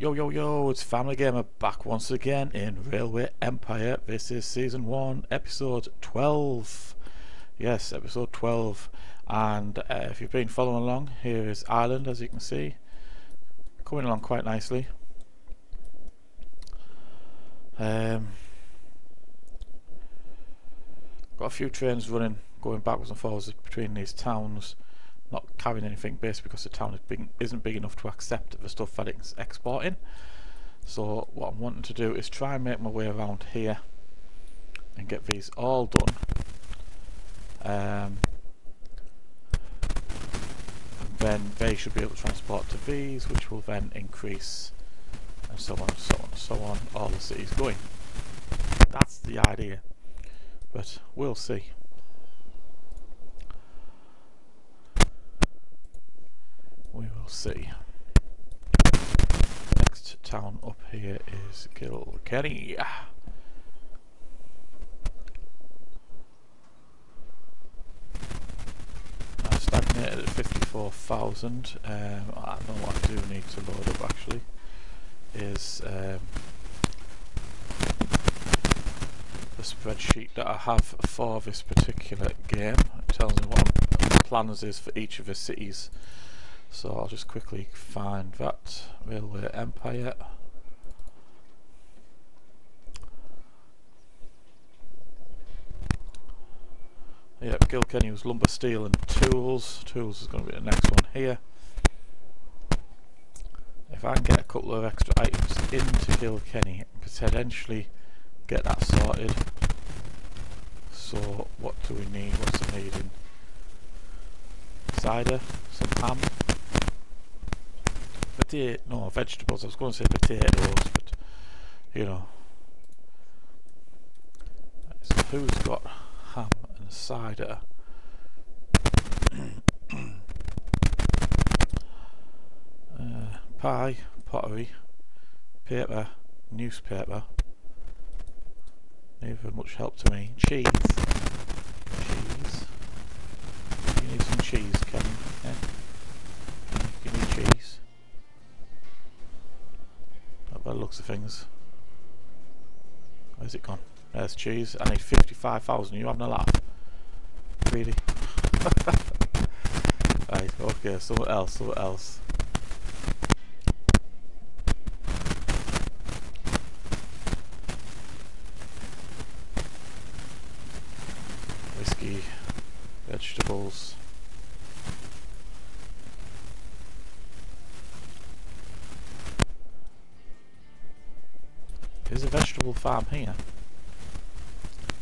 Yo, yo, yo, it's FamilyGamer back once again in Railway Empire. This is Season 1, Episode 12. Yes, Episode 12. And if you've been following along, here is Ireland, as you can see. Coming along quite nicely. Got a few trains running, going backwards and forwards between these towns. Not carrying anything based because the town isn't big enough to accept the stuff that it's exporting. So what I'm wanting to do is try and make my way around here and get these all done. Then they should be able to transport to these, which will then increase, and so on, so on, so on. All the cities going. That's the idea, but we'll see. We will see. Next town up here is Kilkenny. I've stagnated at 54,000. I know what I do need to load up actually is the spreadsheet that I have for this particular game. It tells me what my plans is for each of the cities. So I'll just quickly find that Railway Empire. Yep, Kilkenny was lumber, steel and tools. Tools is going to be the next one here. If I can get a couple of extra items into Kilkenny, potentially get that sorted. So what do we need? What's it needing? Cider, some ham. No, vegetables. I was going to say potatoes, but you know. So who's got ham and cider? Pie, pottery, paper, newspaper. Neither much help to me. Cheese. Cheese. You need some cheese, Kevin. Yeah. You need cheese. By the looks of things. Where's it gone? There's cheese. I need 55,000. You having a laugh? Really? Right, okay, so what else? Whiskey, vegetables. There's a vegetable farm here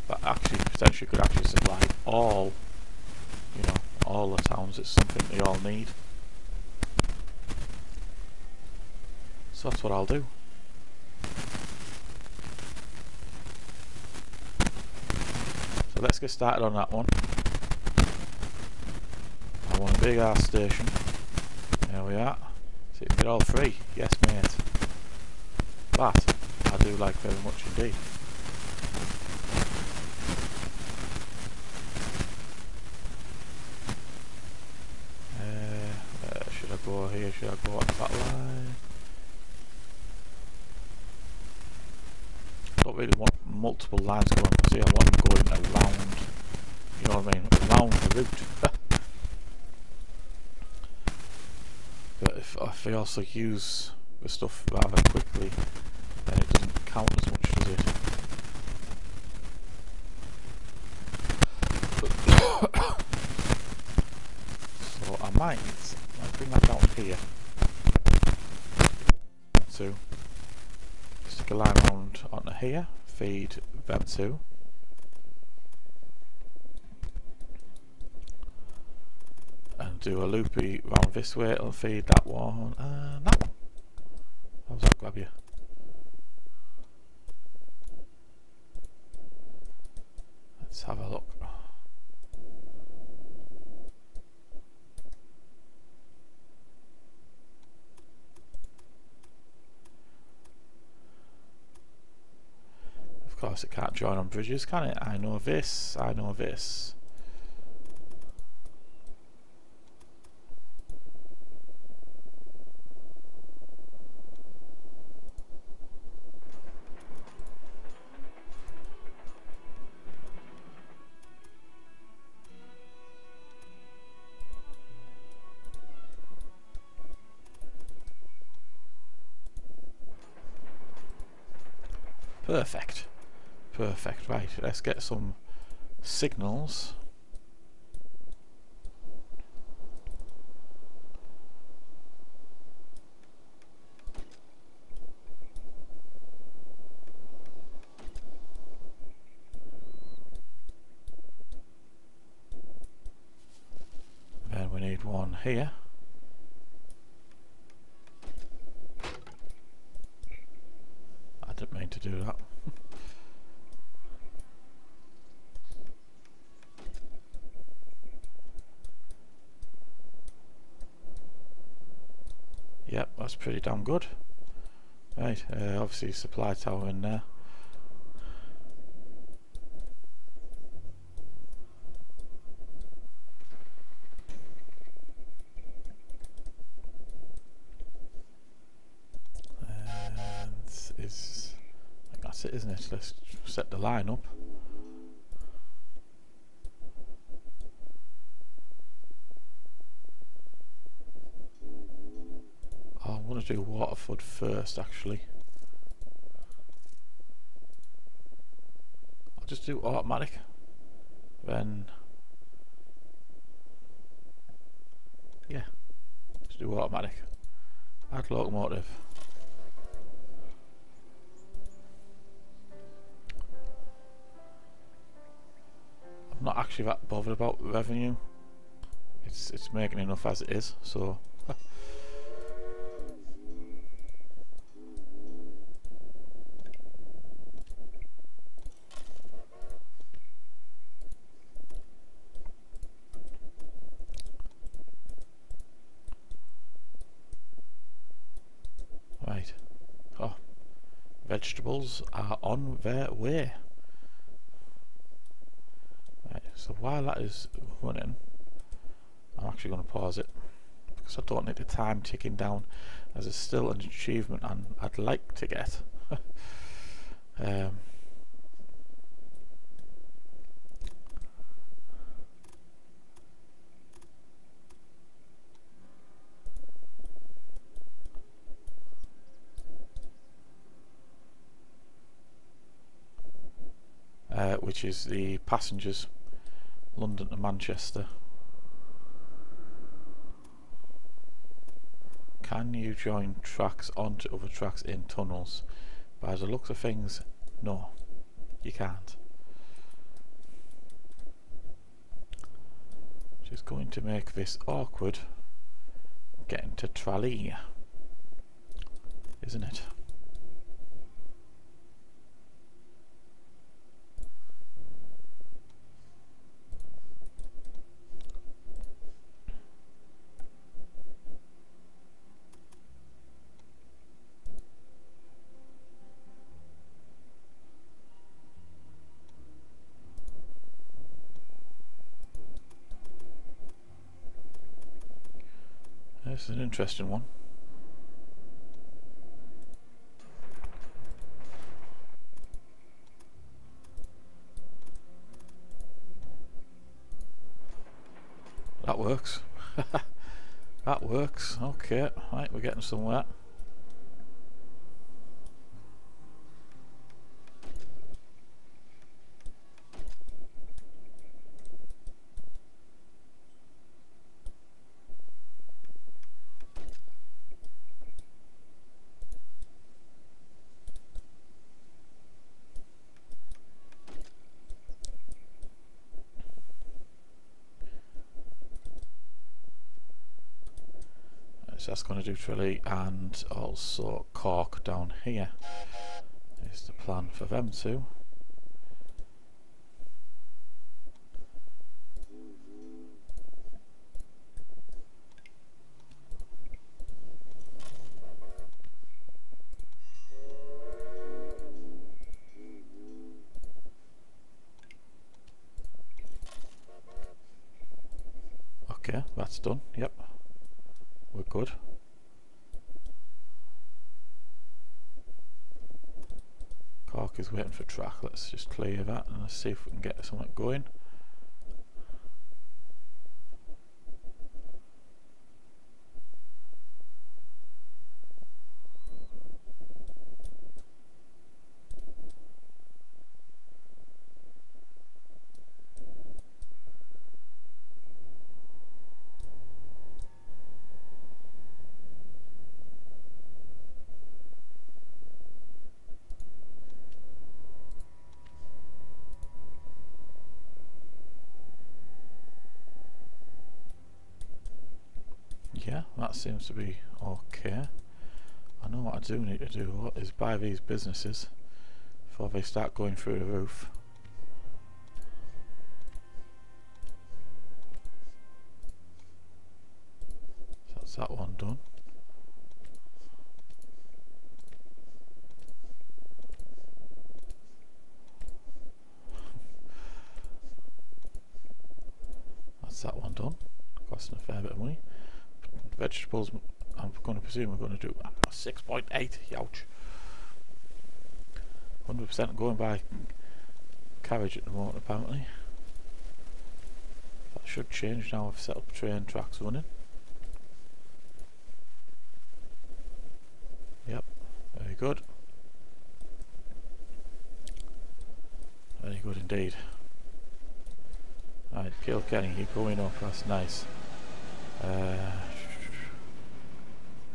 that actually potentially could actually supply all, you know, all the towns. It's something they all need. So that's what I'll do. So let's get started on that one. I want a big ass station. There we are. So you can get all three. Yes, mate. That I do like very much indeed. Should I go here? Should I go up that line? I don't really want multiple lines going. See, I want them going around. You know what I mean? Around the route. But if they also use the stuff rather quickly, then it doesn't count as much, does it? So I might bring that down here. So stick a line round onto here, feed them two. And do a loopy round this way, it'll feed that one and that one. How's that grab you? Let's have a look. Of course it can't join on bridges, can it? I know this, I know this. Perfect. Perfect. Right, let's get some signals. Then we need one here. I didn't mean to do that. Yep, that's pretty damn good. Right, obviously supply tower in there. That's it, isn't it? Let's set the line up. I want to do Waterford first, actually. I'll just do automatic. Then, yeah, just do automatic. Add locomotive. I'm not actually that bothered about revenue. It's making enough as it is, so. Right. Oh, vegetables are on their way. So while that is running, I'm actually going to pause it because I don't need the time ticking down, as it's still an achievement and I'd like to get. Which is the passengers. London to Manchester. Can you join tracks onto other tracks in tunnels? By the looks of things, no, you can't. Which is going to make this awkward getting to Tralee, isn't it? This is an interesting one. That works. That works. Okay, right, we're getting somewhere. That's going to do Tralee and also Cork down here is the plan for them too. Okay, that's done. Yep, we're good. Cork is waiting for track. Let's just clear that and let's see if we can get something going. Yeah, that seems to be okay. I know what I do need to do is buy these businesses before they start going through the roof. So that's that one done. That's that one done. Costing a fair bit of money. Vegetables, I'm going to presume we're going to do 6.8, ouch. 100% going by carriage at the moment apparently. That should change now I've set up train tracks running. Yep, very good. Very good indeed. Right, Kilkenny, you're going up, that's nice.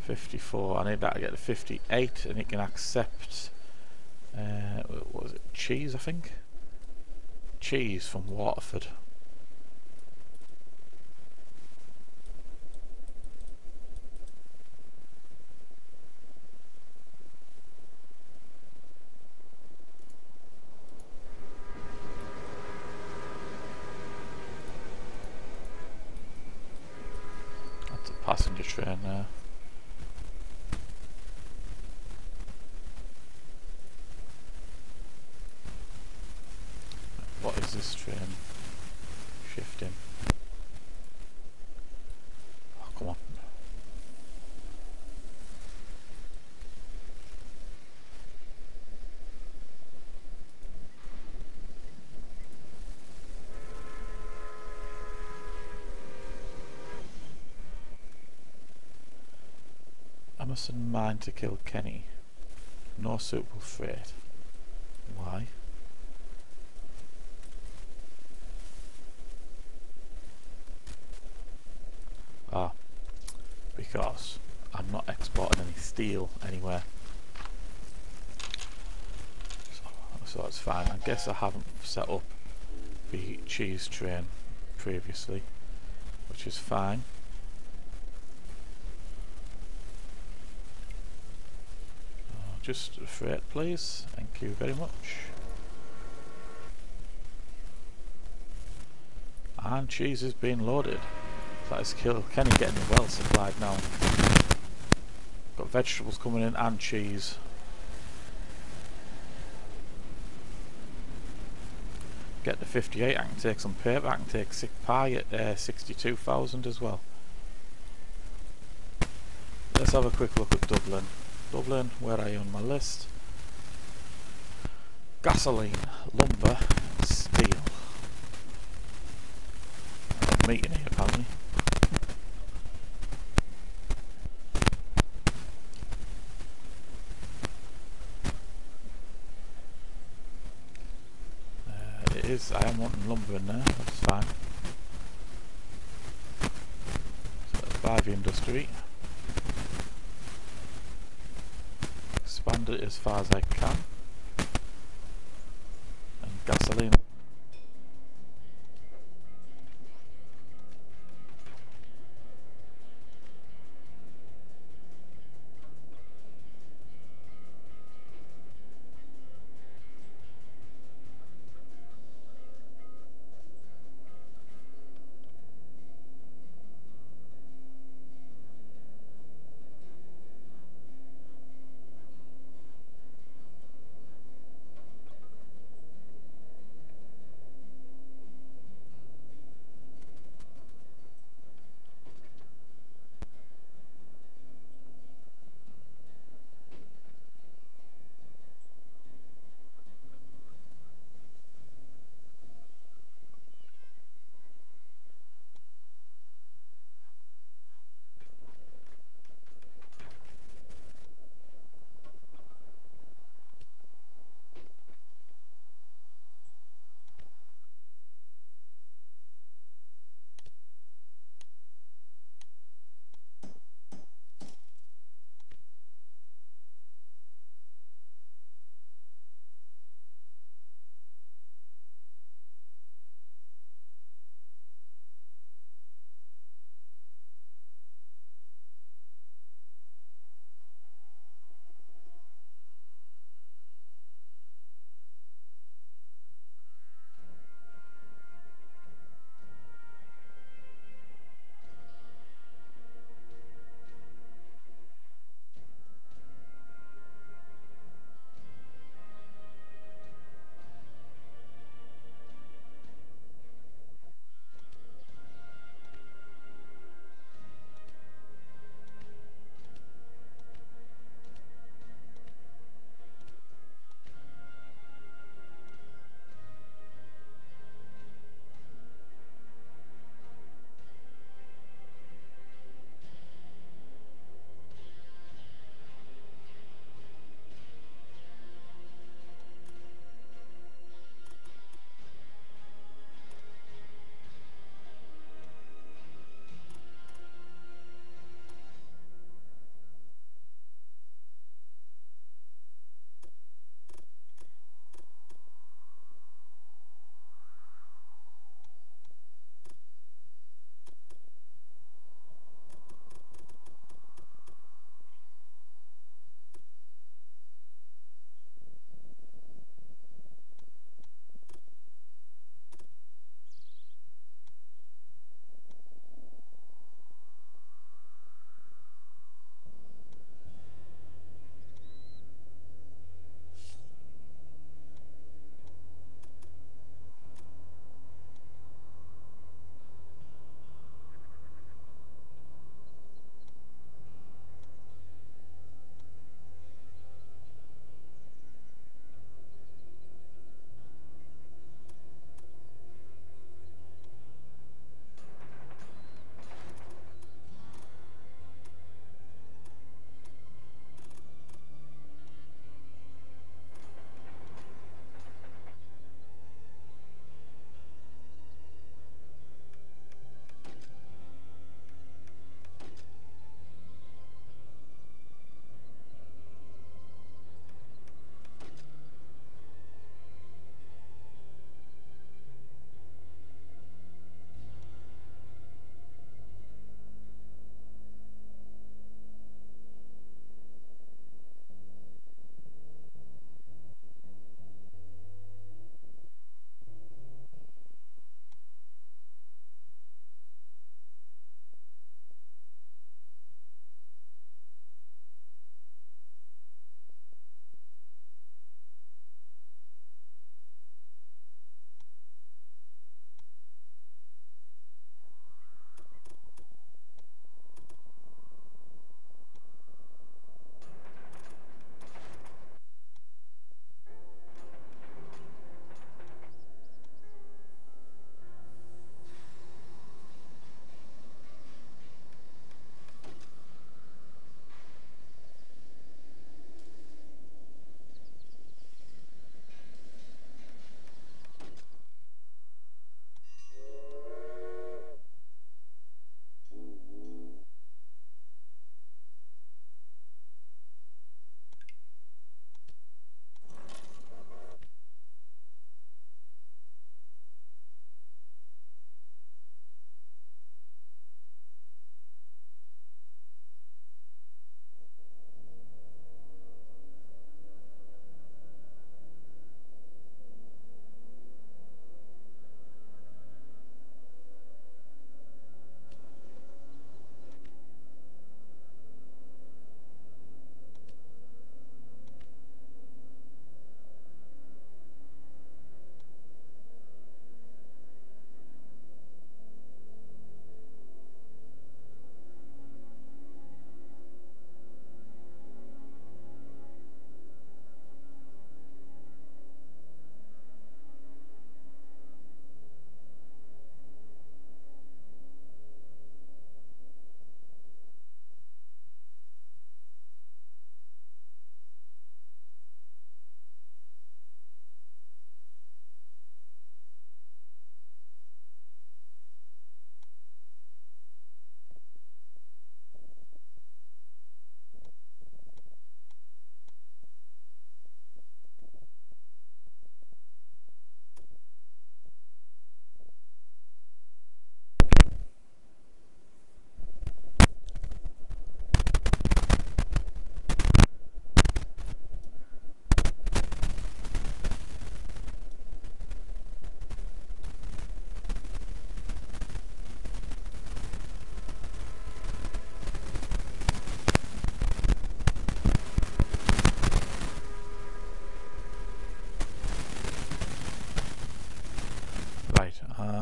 54, I need that to get to 58 and it can accept what was it, cheese I think? Cheese from Waterford. That's a passenger train there. This train shifting. Oh, come on. I mustn't mind to kill Kenny. No suitable freight. Why? Because I'm not exporting any steel anywhere, so that's fine. I guess I haven't set up the cheese train previously, which is fine. Just a freight please, thank you very much. And cheese is being loaded. That is Kilkenny getting well supplied now. Got vegetables coming in and cheese. Get to 58, I can take some paper, I can take sick pie at 62,000 as well. Let's have a quick look at Dublin. Dublin, where are you on my list? Gasoline, lumber, steel. I'm meeting here apparently. I am wanting lumber in there, that's fine. So let's buy the industry. Expand it as far as I can. And gasoline.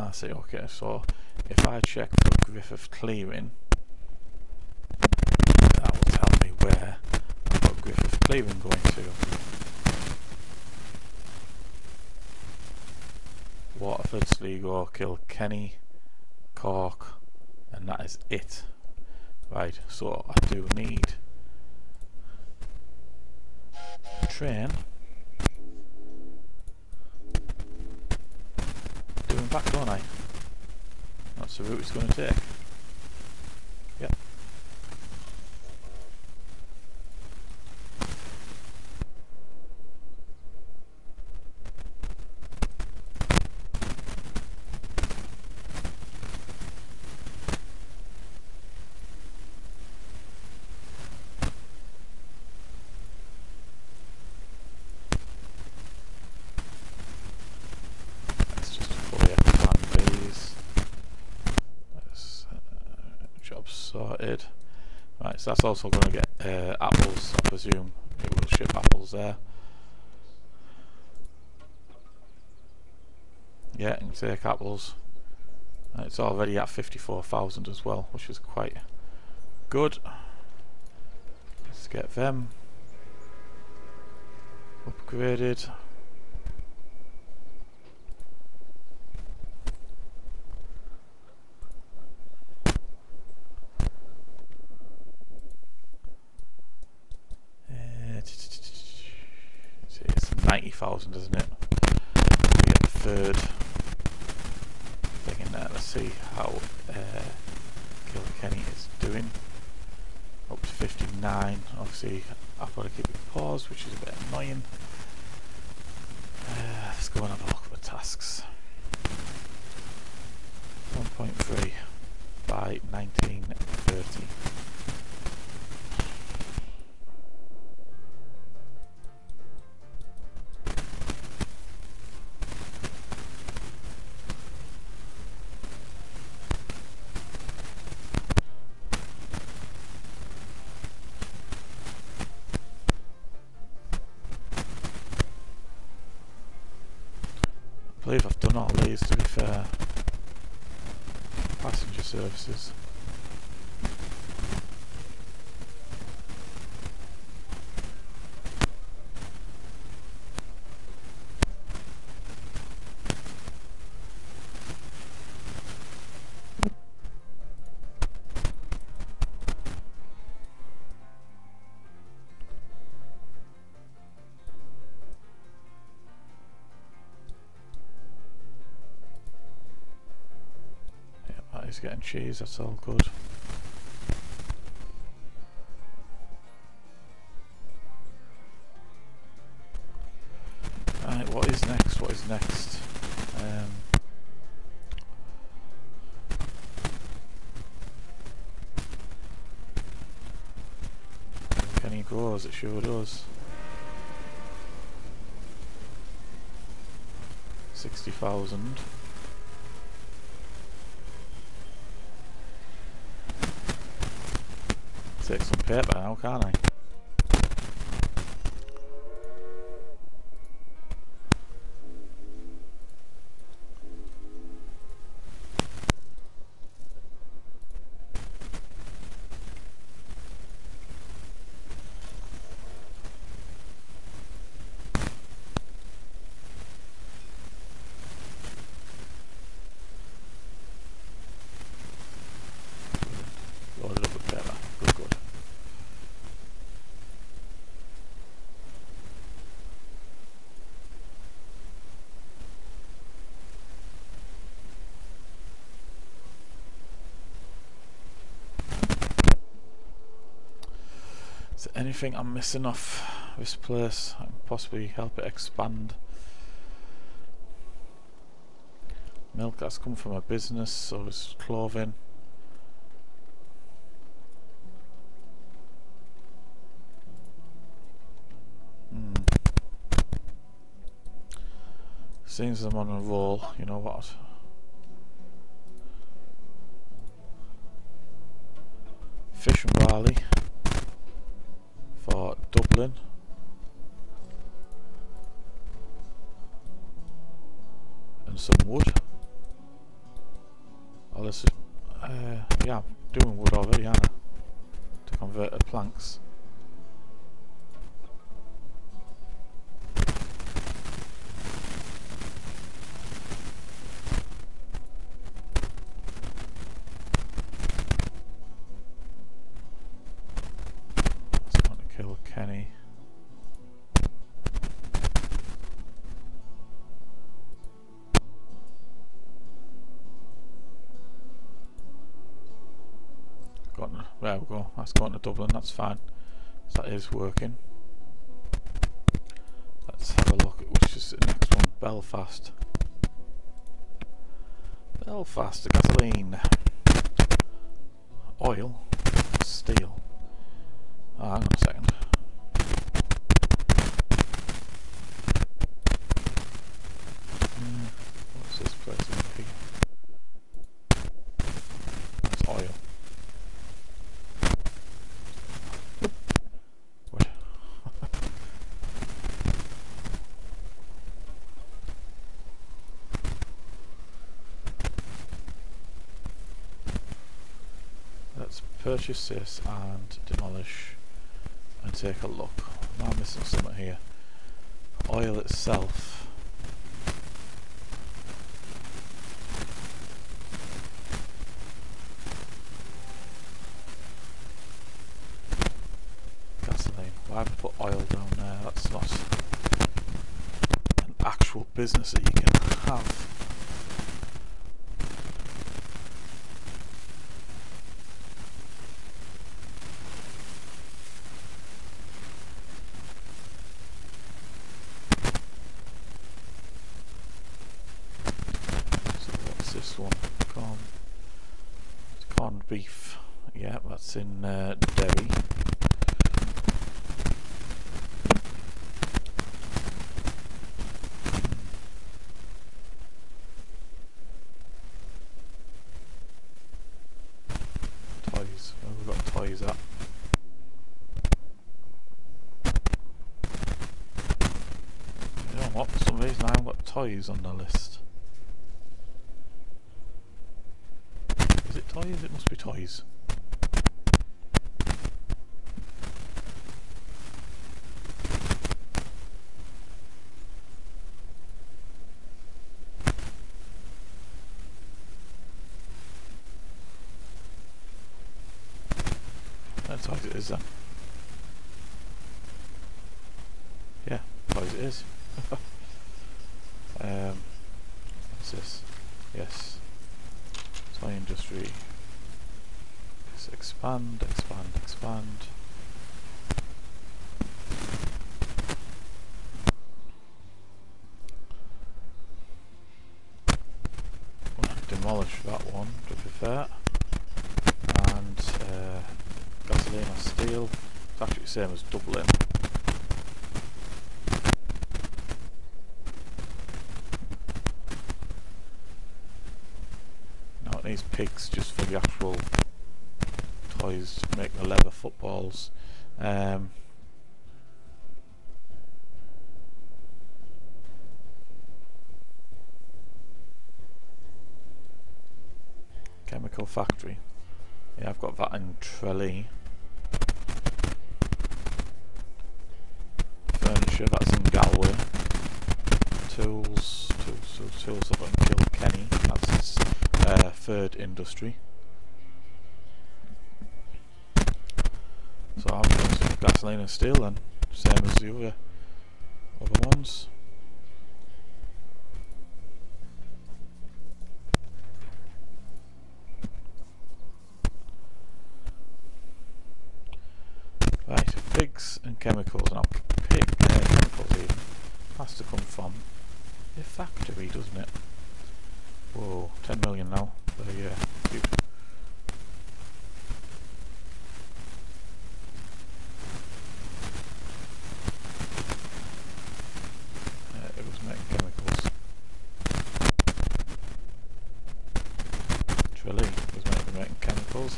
I say, okay, so if I check for Griffith Clearing, that will tell me where I've got Griffith Clearing going to. Waterford, Sligo, Kilkenny, Cork, and that is it. Right, so I do need a train doing back, don't I? That's the route it's going to take. Yep. Sorted. Right, so that's also going to get apples, I presume. It will ship apples there. Yeah, it can take apples. And it's already at 54,000 as well, which is quite good. Let's get them upgraded. It's 90,000, isn't it? We get the third thing in there. Let's see how Kilkenny is doing. Up to 59. Obviously, I've got to keep it paused, which is a bit annoying. Let's go and have a look at the tasks. 1.3 by 1930. I believe I've done all these, to be fair. Passenger services. He's getting cheese, that's all good. Right, what is next? What is next? Can he grow as it sure does? 60,000. Take some paper now, can't I? Is there anything I'm missing off this place I can possibly help it expand? Milk, that's come from a business, so there's clothing. Seems I'm on a roll, you know what? Fish and barley. For Dublin, and some wood. is yeah, doing wood of it, yeah, to convert to planks. Let's go to Kilkenny. There we go, that's going to Dublin, that's fine. So that is working. Let's have a look at which is the next one, Belfast. Belfast, the gasoline, oil, steel. Ah, hang on a second. What's this place in here? Purchase this and demolish and take a look. Am I missing something here? Oil itself. Gasoline. Why have I put oil down there? That's not an actual business that you can have. Beef, yeah, that's in Derry. Toys, where have we got toys at? You know what, for some reason I haven't got toys on the list. Toys? It must be toys. That's toys it is then. Yeah, toys it is. What's this? Yes. Toy industry. Just expand, expand, expand. I'm going to demolish that one to be fair. And gasoline or steel. It's actually the same as Dublin. Now it needs pigs just for the actual toys to make the leather footballs. Chemical factory. Yeah, I've got that in Tralee. Furniture, that's in Galway. Tools I've got in Kilkenny. That's its third industry. So I'm going to gasoline and steel then, same as the other ones. Right, pigs and chemicals. Now, pig chemicals even has to come from the factory, doesn't it? Whoa, 10 million now per year. Cute.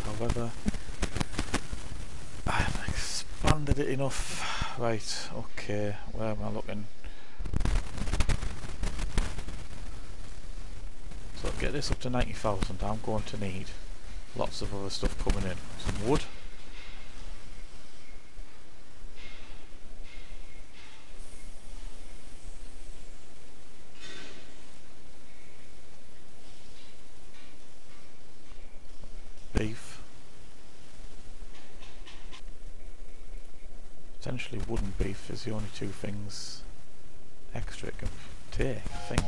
However, I haven't expanded it enough. Right, okay, where am I looking? So get get this up to 90,000, I'm going to need lots of other stuff coming in. Some wood. Beef. Potentially wood and beef is the only two things extra it can take, I think.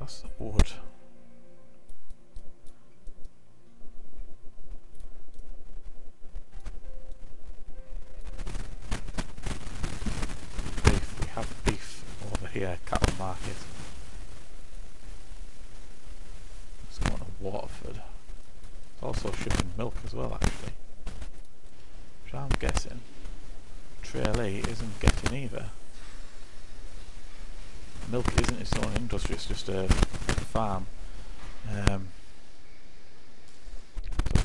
That's the wood. Beef, we have beef over here, cattle market. Let's go on to Waterford. It's also shipping milk as well, actually. Which I'm guessing Tralee isn't getting either. Milk isn't its own industry, it's just a farm. So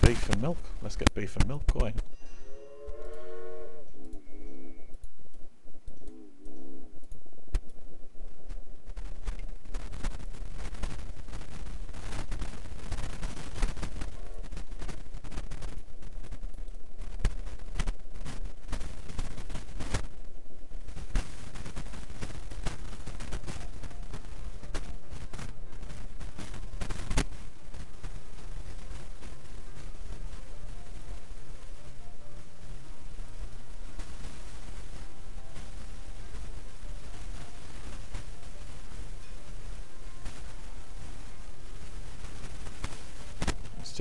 beef and milk, let's get beef and milk going.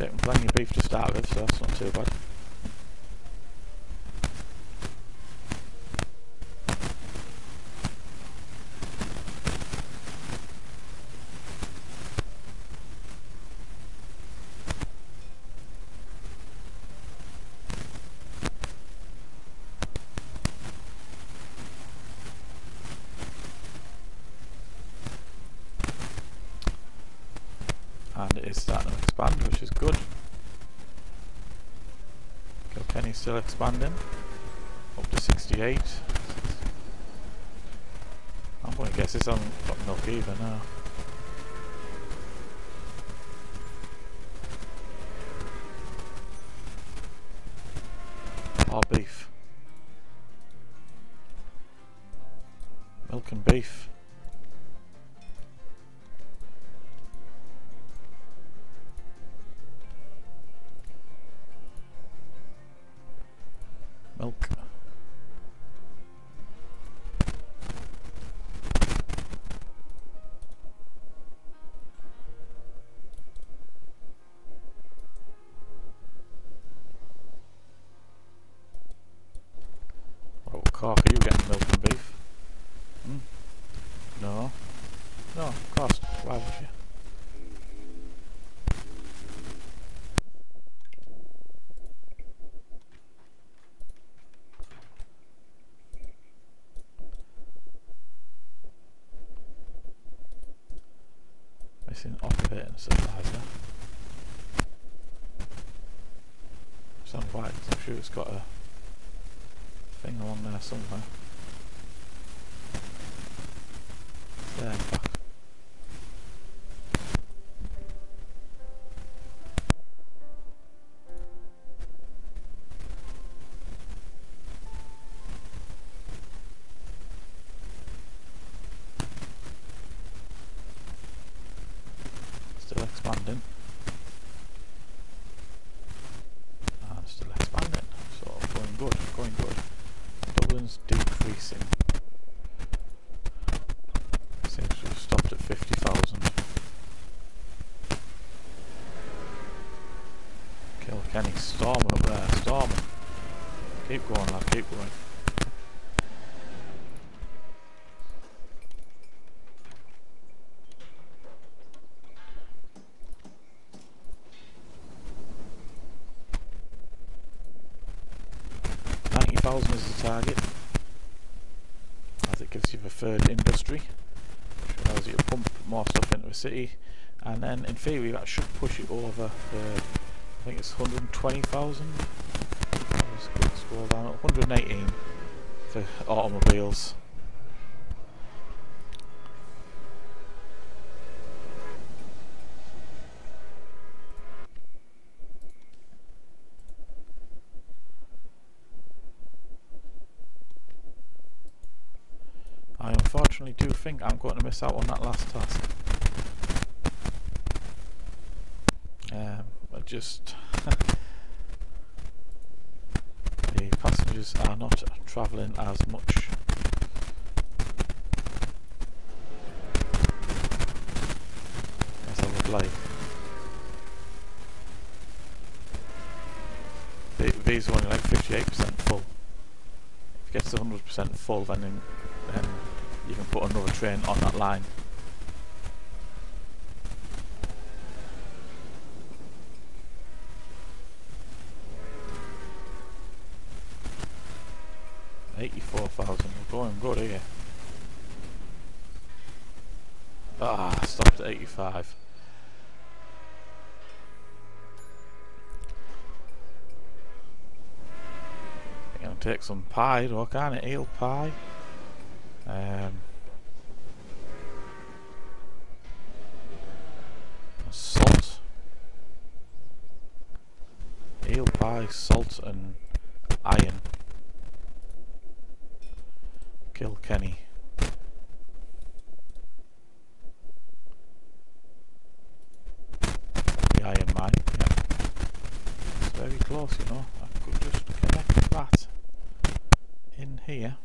I'm plenty of beef to start with, so that's not too bad. Still expanding up to 68. I'm going to guess this hasn't got milk either now. Or beef. Milk and beef. Milk. Oh, Cork, are you getting milk and beef? Mm. No. No, of course. Why would you? Operating supervisor. Some white, I'm sure it's got a thing on there somewhere. There, back. Kilkenny's storming up there, storming. Keep going, lad, keep going. $90,000 is the target, as it gives you the third industry, which allows you to pump more stuff into the city. and then in theory that should push it over the, I think it's 120,000, let's scroll down, 118 for automobiles. I unfortunately do think I'm going to miss out on that last task. The passengers are not travelling as much. As I would like. These are only like 58% full. If it gets to 100% full, then you can put another train on that line. Good here. Ah, stopped at 85. I'm gonna take some pie, though, can't it? Eel pie. Salt. Eel pie, salt, and iron. Kilkenny. The iron mine, yeah. It's very close, you know. I could just connect that in here.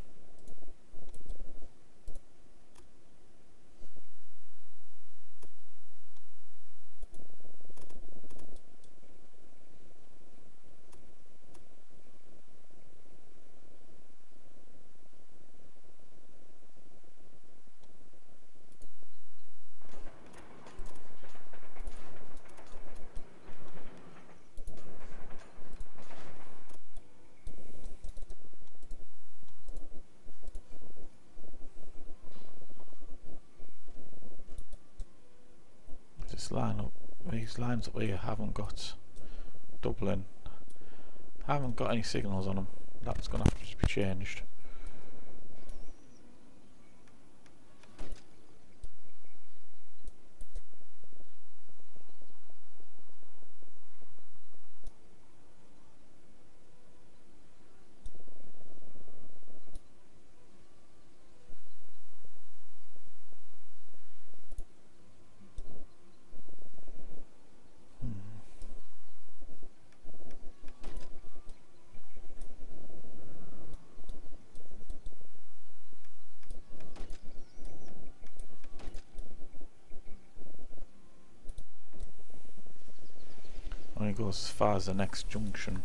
These lines up here haven't got Dublin, haven't got any signals on them. That's going to have to be changed. Goes as far as the next junction.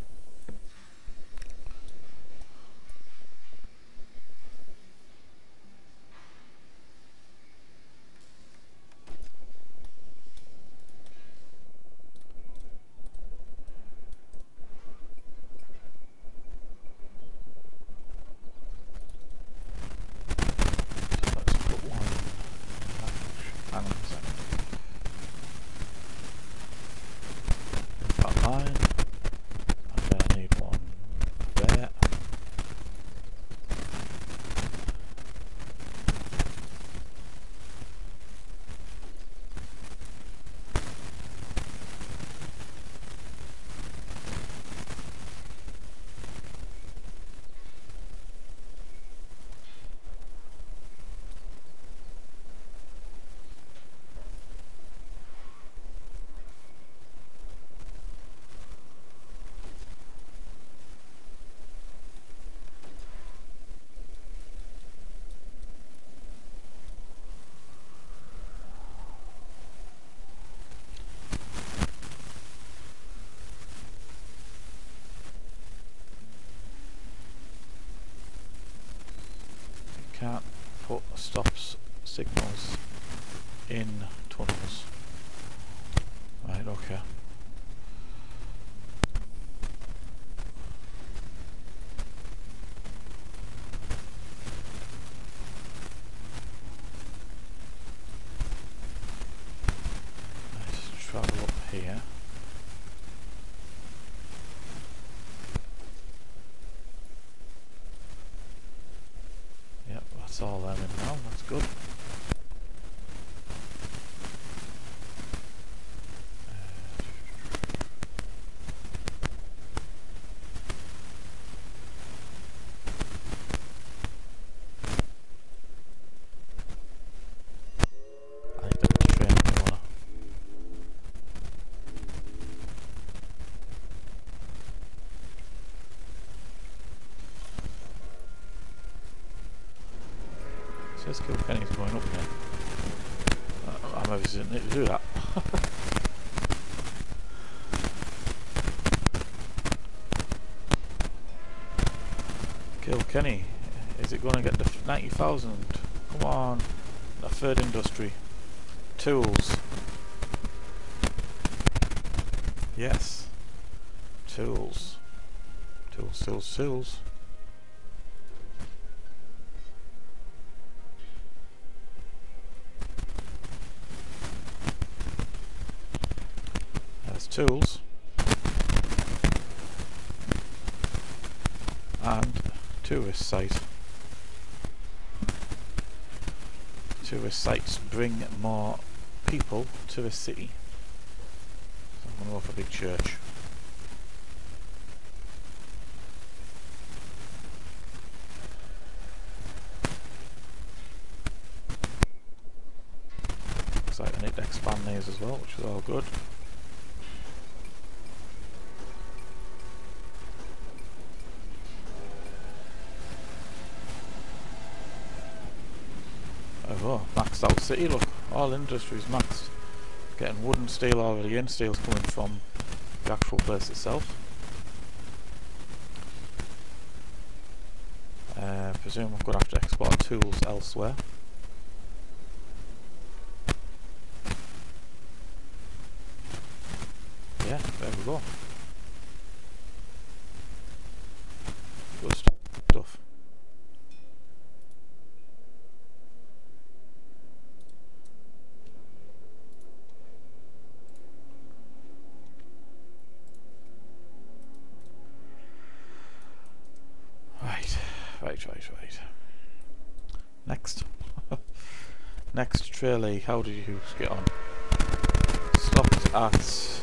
Says Kilkenny's going up now. I'm obviously didn't need to do that. Kilkenny, is it going to get the 90,000? Come on, the third industry. Tools. Yes. Tools. Tools, tools, tools. That's tools. And tourist site. Tourist sites bring more people to the city. So I'm going to go for a big church. Looks like I need to expand these as well, which is all good. Oh, maxed out city, look, all industries maxed. Getting wood and steel already in, steel's coming from the actual place itself. I presume I'm going to have to export tools elsewhere. Yeah, there we go. Good stuff. Right. Next. Next, Tralee. How did you get on? Stopped at...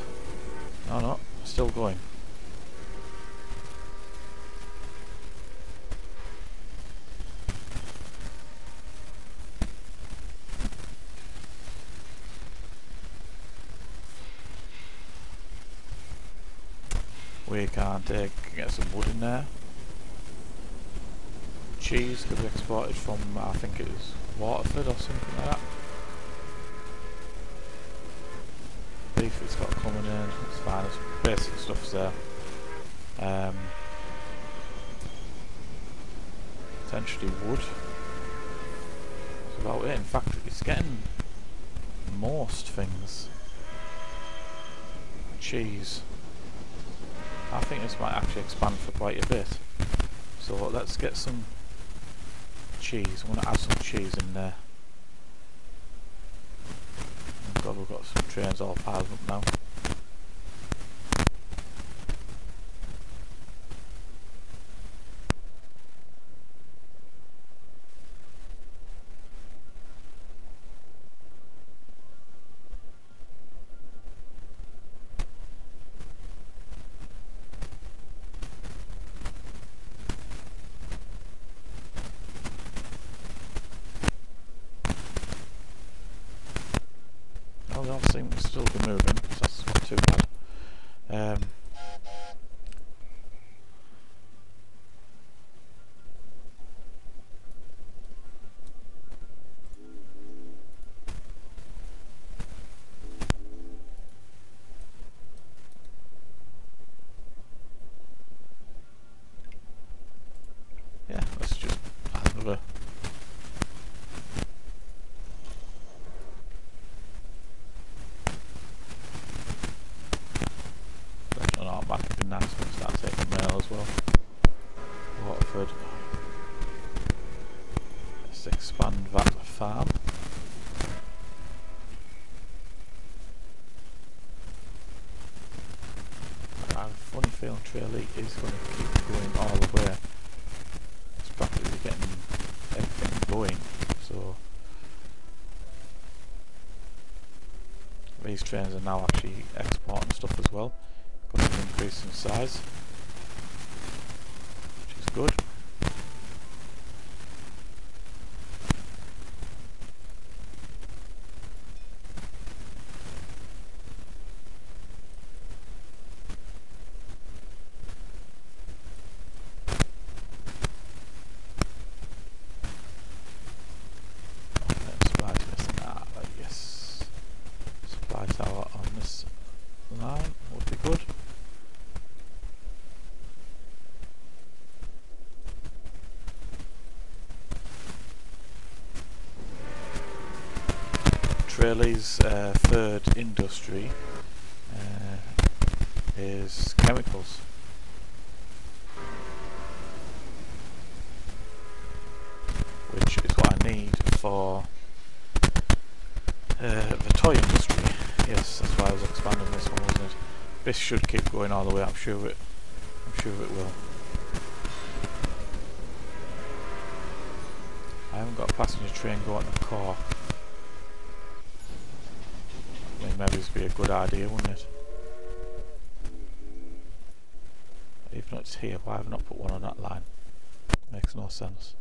No, no. Still going. We can't get some wood in there. Cheese could be exported from, I think it was Waterford or something like that. Beef it's got coming in, it's fine, it's basic stuff's there. Potentially wood. That's about it. In fact, it's getting most things. Cheese. I think this might actually expand for quite a bit. So let's get some cheese. I'm going to add some cheese in there. Oh God, we've got some trains all piled up now. Tralee is going to keep going all the way. It's practically getting everything going, so these trains are now actually exporting stuff as well. Going to increase in size, which is good. Tralee's third industry is chemicals. Which is what I need for the toy industry. Yes, that's why I was expanding this one, wasn't it? This should keep going all the way, I'm sure it will. I haven't got a passenger train going to Cork. I mean, maybe this would be a good idea, wouldn't it? Even though it's here, why have I not put one on that line? Makes no sense.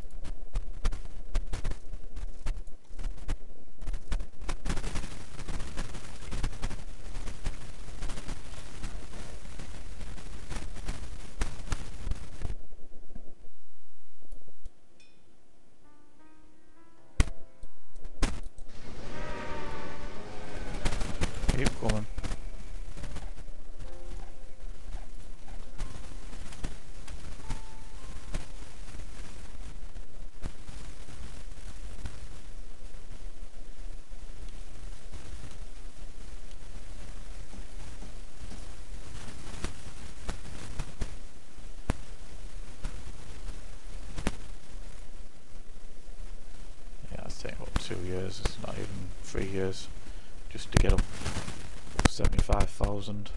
It's not even 3 years just to get up 75,000,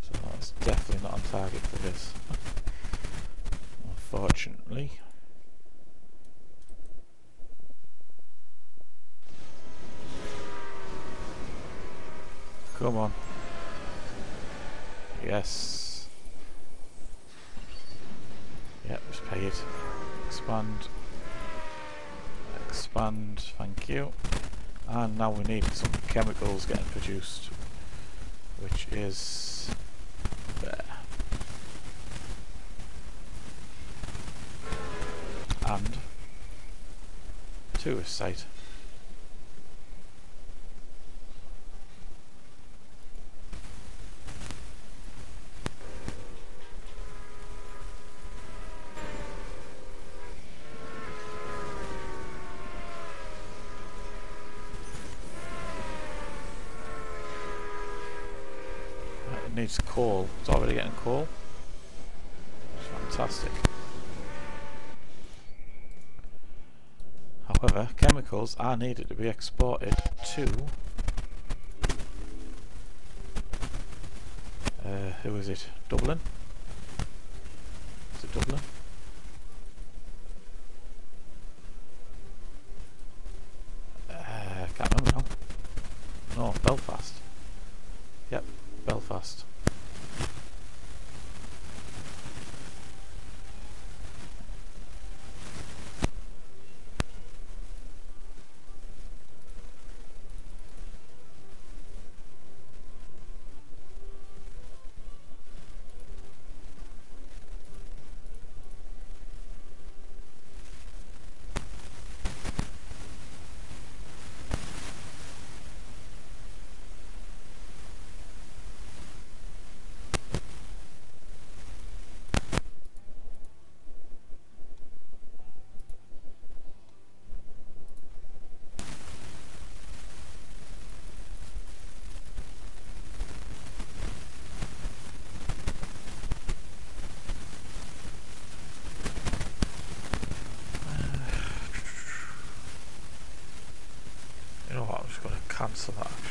so that's definitely not on target for this, unfortunately. Come on. Yes. Yep, just pay it. Expand, thank you. And now we need some chemicals getting produced, which is there. And to a site. Needs coal. It's already getting coal. It's fantastic. However, chemicals are needed to be exported to who is it? Dublin? Is it Dublin? I can't remember now. No, Belfast. Yep. Belfast. Cancel that.